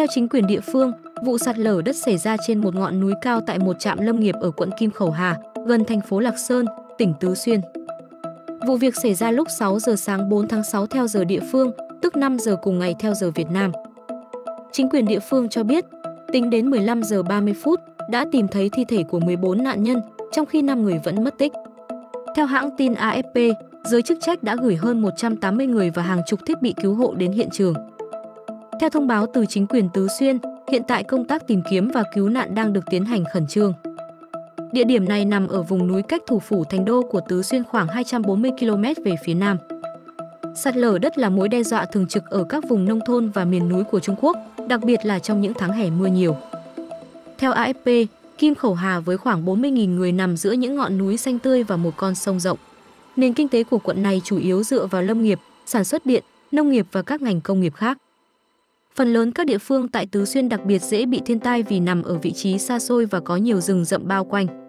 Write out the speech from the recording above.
Theo chính quyền địa phương, vụ sạt lở đất xảy ra trên một ngọn núi cao tại một trạm lâm nghiệp ở quận Kim Khẩu Hà, gần thành phố Lạc Sơn, tỉnh Tứ Xuyên. Vụ việc xảy ra lúc 6 giờ sáng 4 tháng 6 theo giờ địa phương, tức 5 giờ cùng ngày theo giờ Việt Nam. Chính quyền địa phương cho biết, tính đến 15 giờ 30 phút đã tìm thấy thi thể của 14 nạn nhân, trong khi 5 người vẫn mất tích. Theo hãng tin AFP, giới chức trách đã gửi hơn 180 người và hàng chục thiết bị cứu hộ đến hiện trường. Theo thông báo từ chính quyền Tứ Xuyên, hiện tại công tác tìm kiếm và cứu nạn đang được tiến hành khẩn trương. Địa điểm này nằm ở vùng núi cách thủ phủ Thành Đô của Tứ Xuyên khoảng 240 km về phía nam. Sạt lở đất là mối đe dọa thường trực ở các vùng nông thôn và miền núi của Trung Quốc, đặc biệt là trong những tháng hè mưa nhiều. Theo AFP, Kim Khẩu Hà với khoảng 40.000 người nằm giữa những ngọn núi xanh tươi và một con sông rộng. Nền kinh tế của quận này chủ yếu dựa vào lâm nghiệp, sản xuất điện, nông nghiệp và các ngành công nghiệp khác. Phần lớn các địa phương tại Tứ Xuyên đặc biệt dễ bị thiên tai vì nằm ở vị trí xa xôi và có nhiều rừng rậm bao quanh.